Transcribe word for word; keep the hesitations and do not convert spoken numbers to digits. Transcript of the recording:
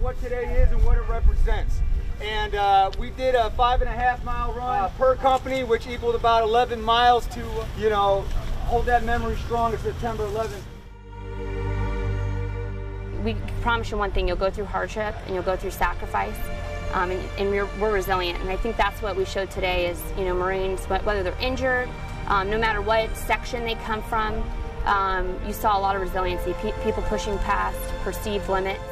what today is and what it represents. And uh, we did a five and a half mile run uh, per company, which equaled about eleven miles to, you know, hold that memory strong of September eleventh. We promise you one thing, you'll go through hardship and you'll go through sacrifice, um, and, and we're, we're resilient. And I think that's what we showed today is, you know, Marines, whether they're injured, um, no matter what section they come from, um, you saw a lot of resiliency, pe- people pushing past perceived limits.